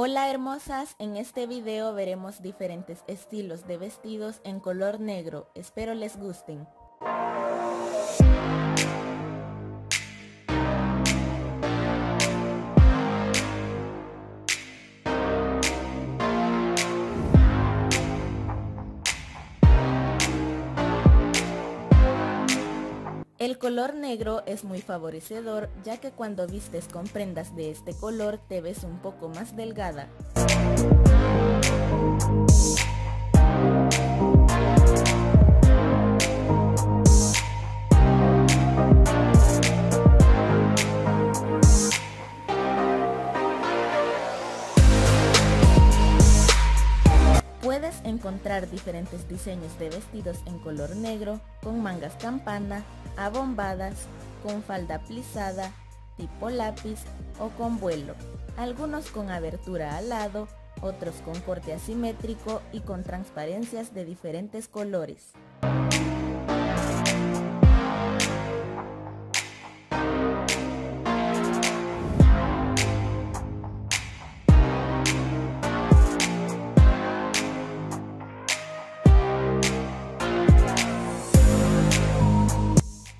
Hola hermosas, en este video veremos diferentes estilos de vestidos en color negro, espero les gusten. El color negro es muy favorecedor, ya que cuando vistes con prendas de este color te ves un poco más delgada. Puedes encontrar diferentes diseños de vestidos en color negro, con mangas campana, abombadas, con falda plisada, tipo lápiz o con vuelo, algunos con abertura al lado, otros con corte asimétrico y con transparencias de diferentes colores.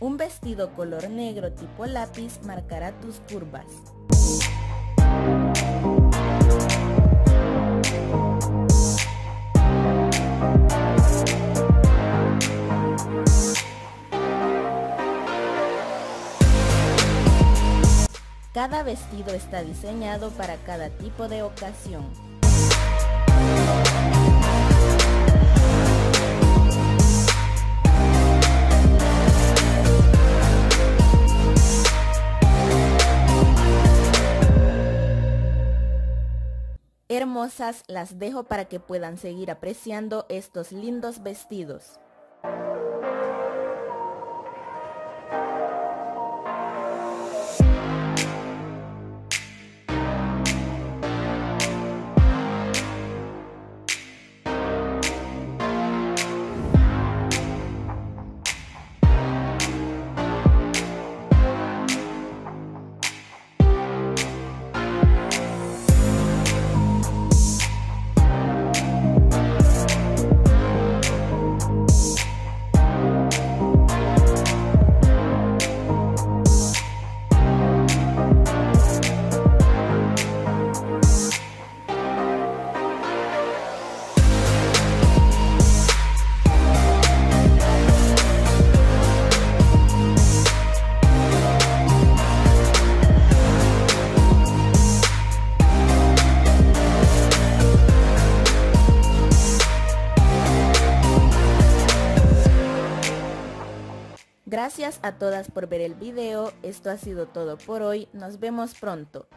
Un vestido color negro tipo lápiz marcará tus curvas. Cada vestido está diseñado para cada tipo de ocasión. Hermosas, las dejo para que puedan seguir apreciando estos lindos vestidos. Gracias a todas por ver el video, esto ha sido todo por hoy, nos vemos pronto.